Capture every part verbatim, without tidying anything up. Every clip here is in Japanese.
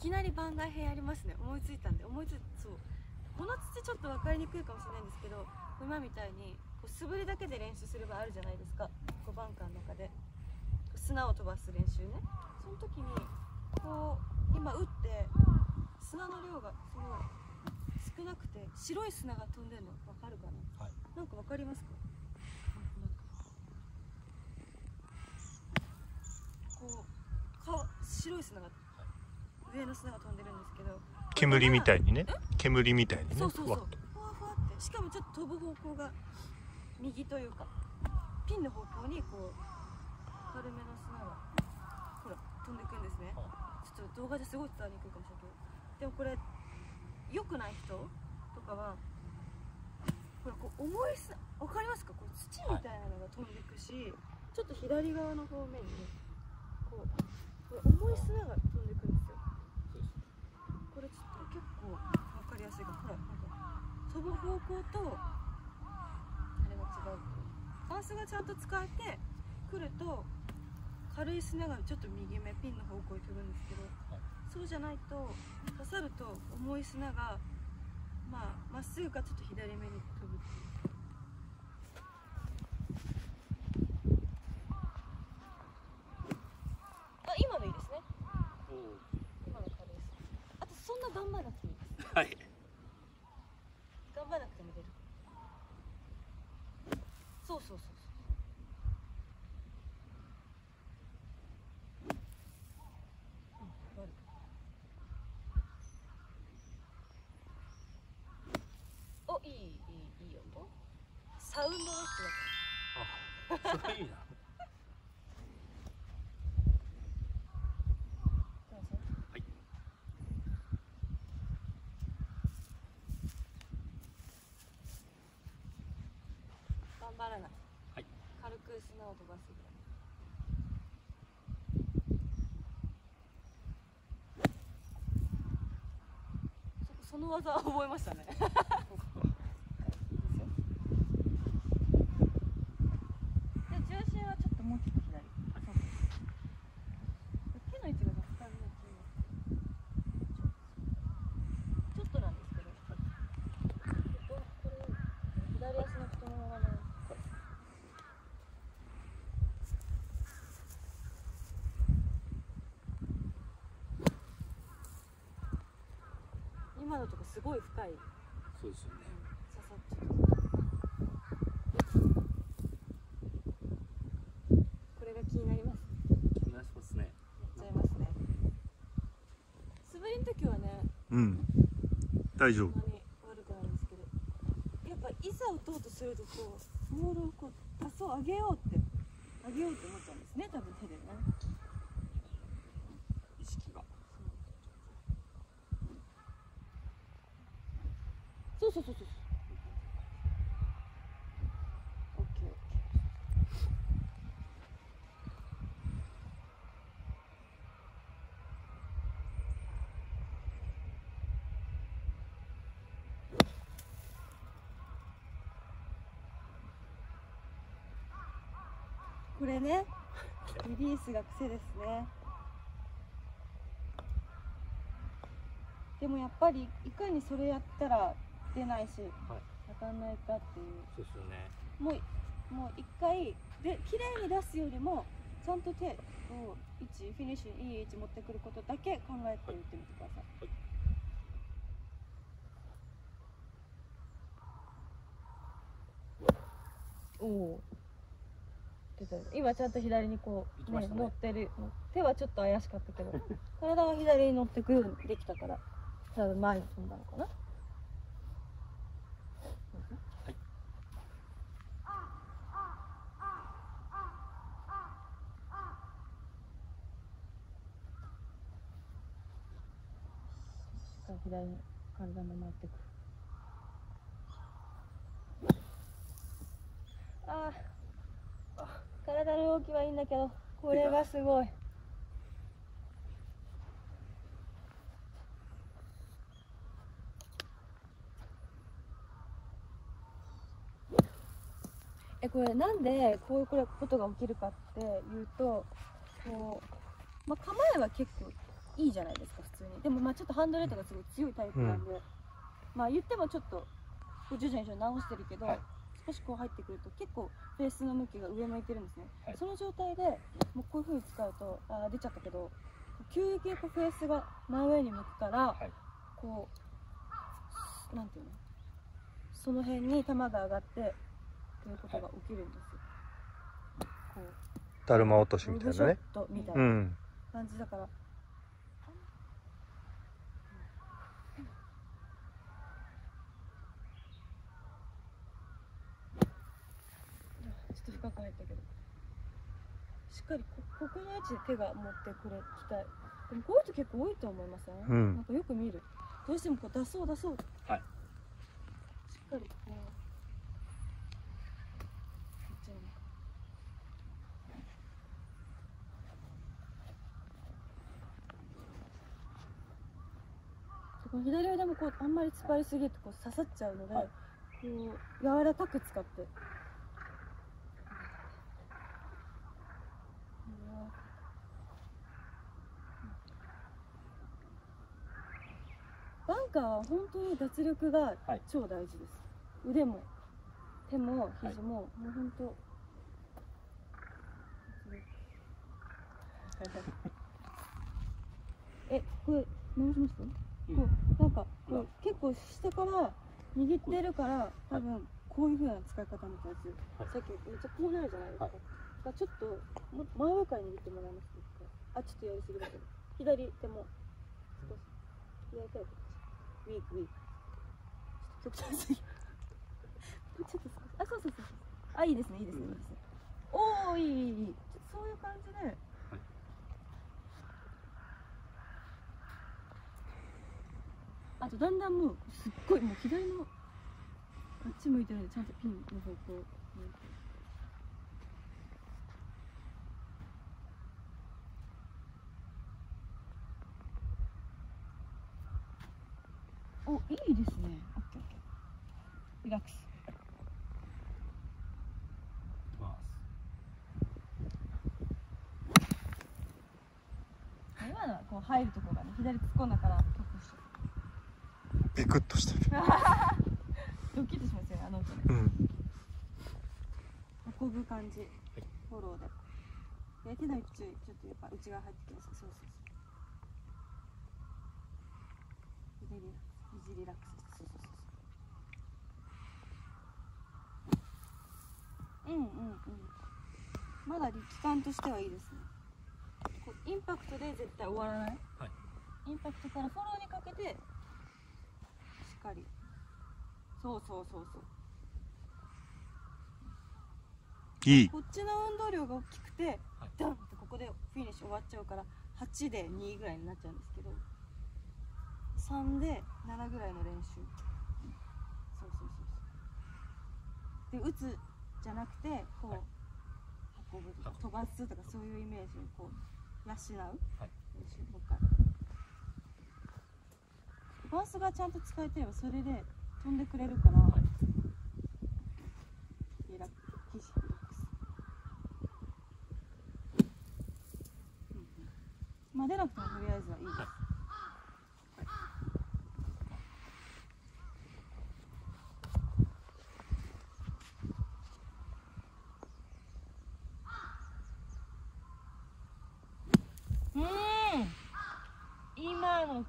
きなり番外編ありますね。思いついたんで思いついたそうこの土ちょっと分かりにくいかもしれないんですけど、今みたいにこう素振りだけで練習すればあるじゃないですか。こうバンカーの中で砂を飛ばす練習ね。その時にこう今打って砂の量がすごい少なくて白い砂が飛んでるの分かるかな、はい、なんか分かりますか。こうか白い砂が上の砂が飛んでるんですけど、煙みたいにね煙みたいにねそうそうそうふわふわって、しかもちょっと飛ぶ方向が右というかピンの方向にこう軽めの砂がほら飛んでくんですね。ちょっと動画ですごい伝わりにくいかもしれないけど、でもこれ良くない人とかはほらこう重い砂わかりますか。こう土みたいなのが飛んでくし、はい、ちょっと左側の方面に、ね、こうこれ重い砂が飛んでくるんですよ。これちょっと結構わかりやすいかも。ほらなんか飛ぶ方向とあれが違う。バランスがちゃんと使えてくると軽い砂がちょっと右目ピンの方向に飛ぶんですけど、はい、そうじゃないと刺さると重い砂がまあまっすぐかちょっと左目に飛ぶっていう。あ、今のいいですね。今の軽い砂。あとそんな頑張らなくていいです。はい。頑張らなくても出る。そうそうそう。サウンドですね。あ、それいいな。はい。頑張らない。はい。軽く砂を飛ばすぐらい。その技は覚えましたね。今のとこすごい深い。そうですよね。刺さっちゃう。これが気になります。気になりますね。なっちゃいますね。素振りの時はね。うん。大丈夫。悪くなるんですけど、やっぱいざ打とうとするとこうモールをこうパスを上げようって上げようって思ったんですね。多分手でね。意識が。そうそうそうそう。オッケーオッケー。これね、リリースが癖ですね。でもやっぱりいかにそれやったら。出ないし、はい、当たんないかっていう。そうですよね。もう、もう一回で綺麗に出すよりもちゃんと手を位置フィニッシュいい位置持ってくることだけ考えて打ってみてください。はい、おお。今ちゃんと左にこう、ねね、乗ってる。手はちょっと怪しかったけど、体は左に乗ってくるできたから、多分前に飛んだのかな。左に体も回ってくる。ああ、体の動きはいいんだけど、これはすごい。え、これなんでこういうことが起きるかっていうと、こう、まあ、構えは結構。いいじゃないですか普通に。でもまあちょっとハンドレートがすごい強いタイプなんで、うん、まあ言ってもちょっと徐々に徐々に直してるけど、はい、少しこう入ってくると結構フェースの向きが上向いてるんですね、はい、その状態でもうこういう風に使うと、あ出ちゃったけど急激にフェースが真上に向くから、はい、こうなんていうの、その辺に球が上がってということが起きるんですよ、はい、こうだるま落としみたいなね、ロードショットみたいな感じだから、うん、深く入ったけどしっかり こ, ここの位置で手が持ってくれきたい。でもこういう人結構多いと思いません、ね、うん、なんかよく見る、どうしてもこう出そう出そう、はい、しっかりこういっちゃうのか。この左腕もこうあんまり突っ張りすぎるとこう刺さっちゃうので、はい、こう柔らかく使って。バンカーは本当に脱力が超大事です。はい、腕も手も肘も、はい、もう本当。え、これ直しました？うん、こうなんかこう結構下から握ってるから多分こういう風な使い方のやつ。はい、さっきめっちゃこうなるじゃないですか。はい、だからちょっと真上から握ってもらいますか。あ、ちょっとやりすぎだけど。左手も少し左手。ウィークウィーク。ちょっと極端すぎ。ちょっと少し。あ、そうそうそう。あ、いいですね、いいですね、いいですね。おお、いい、いい、いい。そういう感じで。はい、あと、だんだんもう、すっごい、もう左の。あっち向いてるんで、ちゃんとピンの方向。お、いいですね。オッケーオッケー。リラックス。今のはこう入るところがね、左突っ込んだからビクッとしてる。ドキッとしますよね、あの音ね。うん、運ぶ感じ、フォローで。で手の位置、ちょっとやっぱ内側入ってきます。そうそうそう。でで肘リラックスして、そうそうそう。うんうんうん。まだ力感としてはいいですね。こうインパクトで絶対終わらない。はい、インパクトからフォローにかけてしっかり。そうそうそうそう。いい。こっちの運動量が大きくて、ダンってここでフィニッシュ終わっちゃうから、はちでにぐらいになっちゃうんですけど。さんでななぐらいの練習、そうそうそうそうで打つじゃなくてこう、はい、運ぶとか飛ばすとかそういうイメージをこう養う練習とか、はい、バースがちゃんと使えてればそれで飛んでくれるから、はい、リラックス。まあ出なくてもとりあえずはいいです。はい、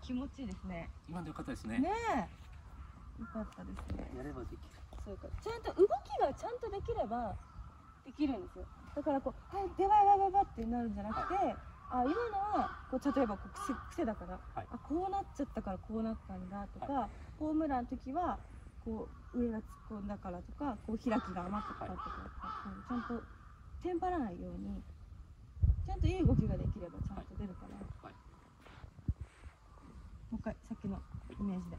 気持ちいいですね。今で良かったですね。ねえ、良かったですね。やればできる。そうか。ちゃんと動きがちゃんとできればできるんですよ。だからこうはいでわわわわってなるんじゃなくて、あ今のはこう例えばこう癖癖だから、はい、あこうなっちゃったからこうなったんだとか、はい、ホームランの時はこう上が突っ込んだからとか、こう開きが甘かったとか、はい、ちゃんとテンパらないように、ちゃんといい動きができればちゃんと出るから。はいはい、もう一回さっきのイメージで。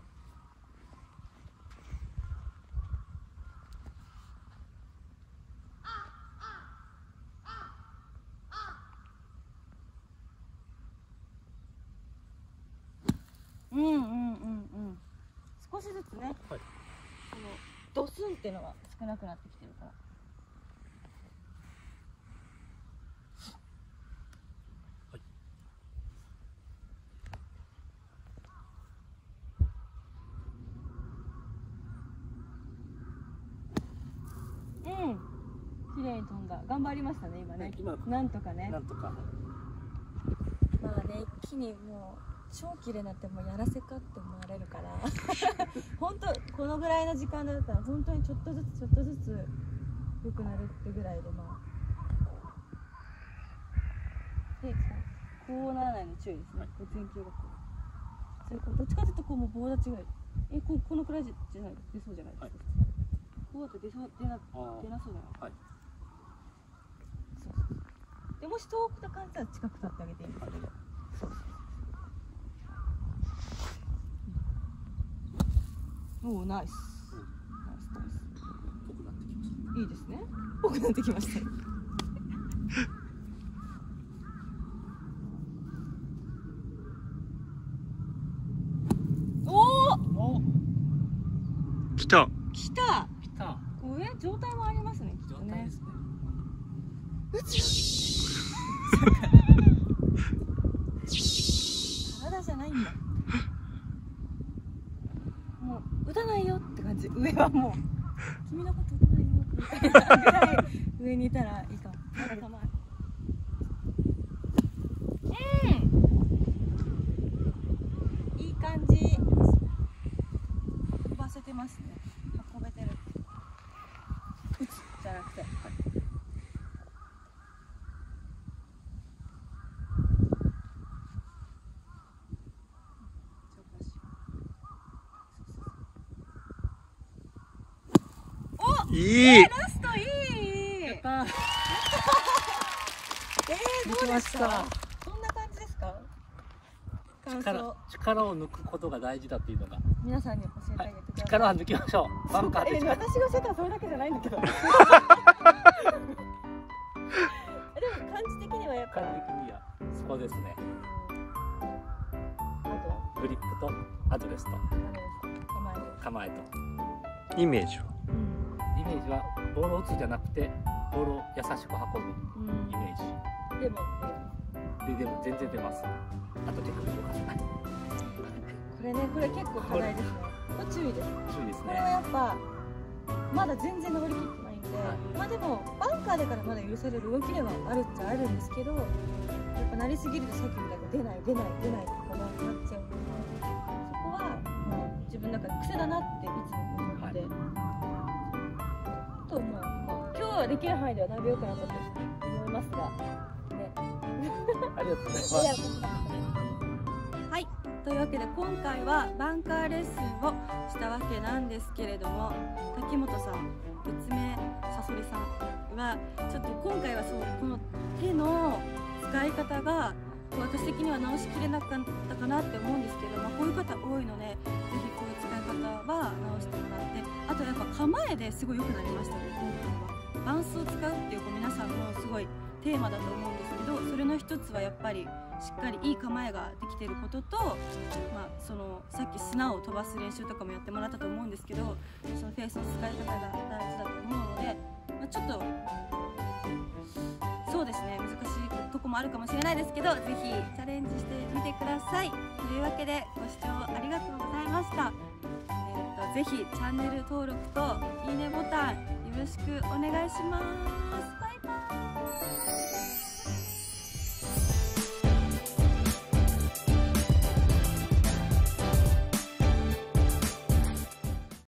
うんうんうんうん。少しずつね。はい、このドスンっていうのが少なくなってきてるから。うん、綺麗に飛んだ。頑張りましたね今ね。ね、今なんとかね。なんとか。まあね、一気にもう超綺麗になってもうやらせかって思われるから。本当このぐらいの時間だったら本当にちょっとずつちょっとずつ良くなるってぐらいで、まあ。で、こうならないの注意ですね。こう前傾がこう。それこうどっちかというとこうもう棒立ちぐらい。え、ここのくらいじゃない出そうじゃないですか。はい、こうだと出そう出な出なそうだな。はい。そうそうそう。でもし遠くと感じたら近く立ってあげていいんですけど。はい、そうそうそう。うん、おー、ナイス。うん、ナイスナイス。ぽくなってきました。いいですね。ぽくなってきました。おー。来た。来た。上状態もありますね。きっとね。うち。体じゃないんだ。もう打たないよって感じ。上はもう君のこと打たないよ。上にいたらいいかも。まだ構え。うん。いい感じ。飛ばせてますね。運べてる。じゃなくて、はい、お、いい、ラストいい、やったー。えー、どうですか。そんな感じですか。力、力を抜くことが大事だっていうのが皆さんに教えてあげてください。力は抜きましょう。バンカーで私が教えたらそれだけじゃないんだけど。でも感じ的にはやっぱ感じ的にはそこですね。あとグリップとアドレスと構えとイメージはイメージはボールを打つじゃなくてボールを優しく運ぶイメージ。でもででも全然出ます。あと手首を動かさない。これね、これ結構課題ですね。これ注意です。注意ですね。これはやっぱまだ全然登りきってないんで、まあでもバンカーでからまだ許される動きではあるっちゃあるんですけど、やっぱなりすぎるとさっきみたいに出ない出ない出ないとかなっちゃうので、そこはもう自分の中で癖だなっていつも思って、はい、と思う。まあ今日はできる範囲ではだいぶ良くなったと思いますが。ありがとうございます。はい、というわけで今回はバンカーレッスンをしたわけなんですけれども、滝本さん、別名さそりさんはちょっと今回はそうこの手の使い方が私的には直しきれなかったかなって思うんですけど、まあ、こういう方多いのでぜひこういう使い方は直してもらって、あとやっぱ構えですごい良くなりましたね。今回はバンスを使うっていう皆さんもすごいテーマだと思うんですけど、それの一つはやっぱりしっかりいい構えができていることと、まあ、そのさっき砂を飛ばす練習とかもやってもらったと思うんですけど、そのフェースの使い方が大事だと思うので、まあ、ちょっとそうですね、難しいとこもあるかもしれないですけど、ぜひチャレンジしてみてください。というわけでご視聴ありがとうございました。えー、とぜひチャンネル登録といいねボタンよろしくお願いします。バイバイ。